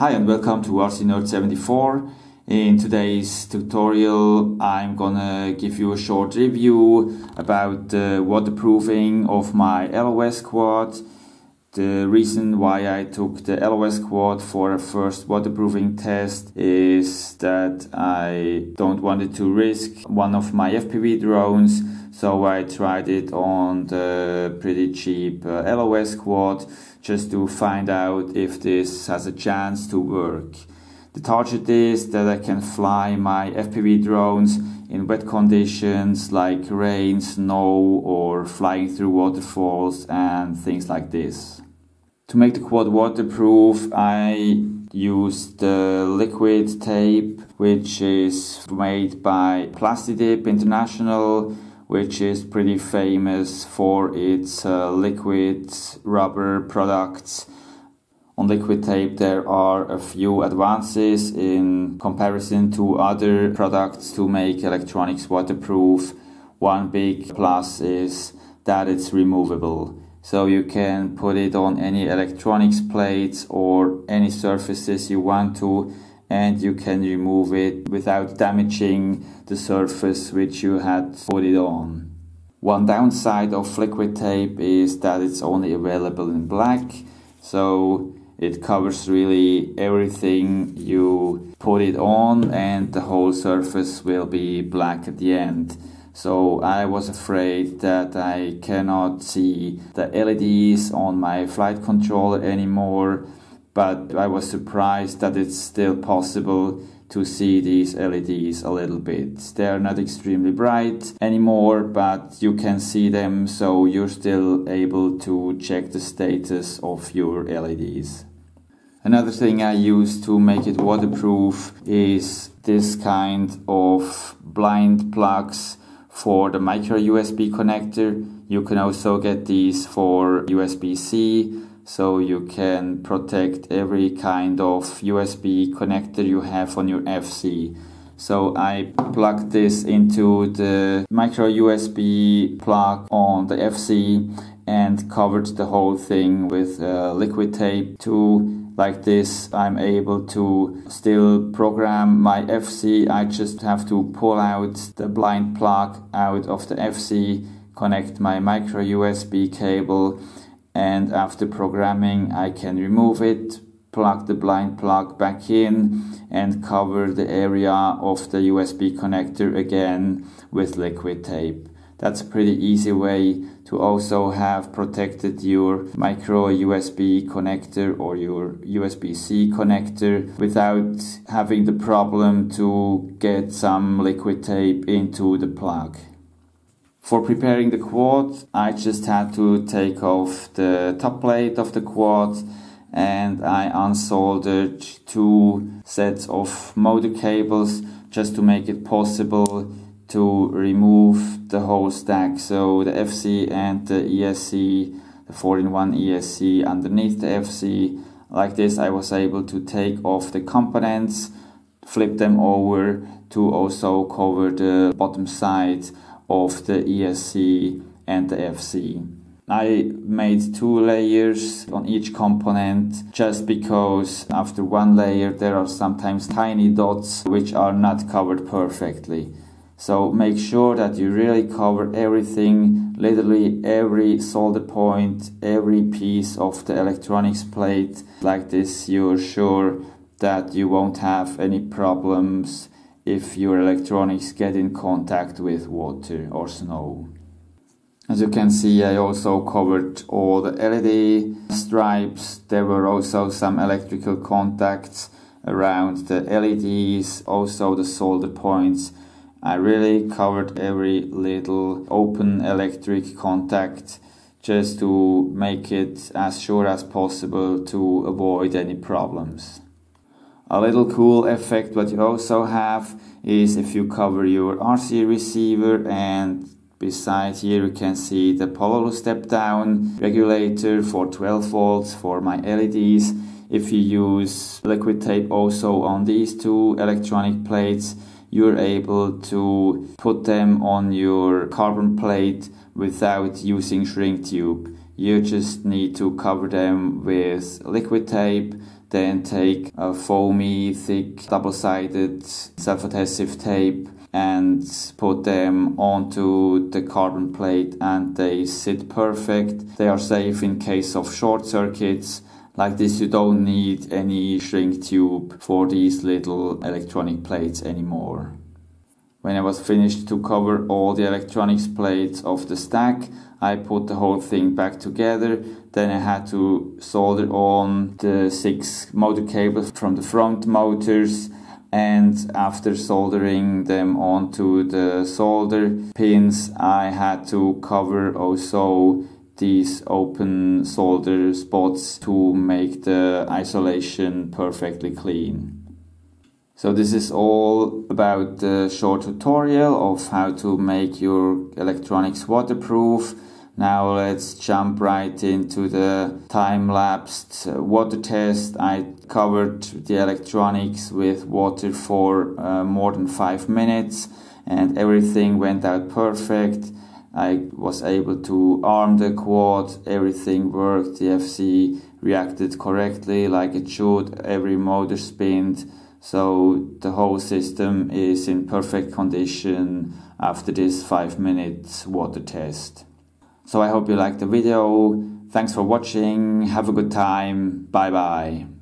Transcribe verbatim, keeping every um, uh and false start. Hi and welcome to R C nerd seventy-four. In today's tutorial I'm gonna give you a short review about the waterproofing of my L O S quad, the reason why I took the L O S quad for a first waterproofing test is that I don't want to risk one of my F P V drones, so I tried it on the pretty cheap uh, L O S quad just to find out if this has a chance to work. The target is that I can fly my F P V drones in wet conditions like rain, snow or flying through waterfalls and things like this. To make the quad waterproof I used the liquid tape, which is made by PlastiDip International, which is pretty famous for its uh, liquid rubber products. On liquid tape there are a few advances in comparison to other products to make electronics waterproof. One big plus is that it's removable. So you can put it on any electronics plates or any surfaces you want to, and you can remove it without damaging the surface which you had put it on. One downside of liquid tape is that it's only available in black, so it covers really everything you put it on and the whole surface will be black at the end. So I was afraid that I cannot see the L E Ds on my flight controller anymore, but I was surprised that it's still possible to see these L E Ds a little bit. They are not extremely bright anymore, but you can see them, so you're still able to check the status of your L E Ds. Another thing I use to make it waterproof is this kind of blind plugs for the micro U S B connector. You can also get these for U S B C. So you can protect every kind of U S B connector you have on your F C. So I plugged this into the micro U S B plug on the F C and covered the whole thing with uh, liquid tape too. Like this I'm able to still program my F C. I just have to pull out the blind plug out of the F C, connect my micro U S B cable, and after programming I can remove it, plug the blind plug back in and cover the area of the U S B connector again with liquid tape. That's a pretty easy way to also have protected your micro U S B connector or your U S B C connector without having the problem to get some liquid tape into the plug. For preparing the quad, I just had to take off the top plate of the quad and I unsoldered two sets of motor cables just to make it possible to remove the whole stack. So the F C and the E S C, the four in one E S C underneath the F C. Like this I was able to take off the components, flip them over to also cover the bottom side of the E S C and the F C. I made two layers on each component just because after one layer there are sometimes tiny dots which are not covered perfectly. So make sure that you really cover everything, literally every solder point, every piece of the electronics plate. Like this you're sure that you won't have any problems if your electronics get in contact with water or snow. As you can see, I also covered all the L E D stripes. There were also some electrical contacts around the L E Ds, also the solder points. I really covered every little open electric contact just to make it as sure as possible to avoid any problems. A little cool effect what you also have is if you cover your R C receiver, and beside here you can see the Pololu step-down regulator for twelve volts for my L E Ds. If you use liquid tape also on these two electronic plates, you're able to put them on your carbon plate without using shrink tube. You just need to cover them with liquid tape, then take a foamy, thick, double-sided self-adhesive tape and put them onto the carbon plate, and they sit perfect. They are safe in case of short circuits. Like this, you don't need any shrink tube for these little electronic plates anymore. When I was finished to cover all the electronics plates of the stack, I put the whole thing back together. Then I had to solder on the six motor cables from the front motors, and after soldering them onto the solder pins, I had to cover also these open solder spots to make the isolation perfectly clean. So this is all about the short tutorial of how to make your electronics waterproof. Now let's jump right into the time-lapsed water test. I covered the electronics with water for uh, more than five minutes and everything went out perfect. I was able to arm the quad, everything worked, the F C reacted correctly like it should, every motor spinned, so the whole system is in perfect condition after this five minute water test. So I hope you liked the video, thanks for watching, have a good time, bye bye.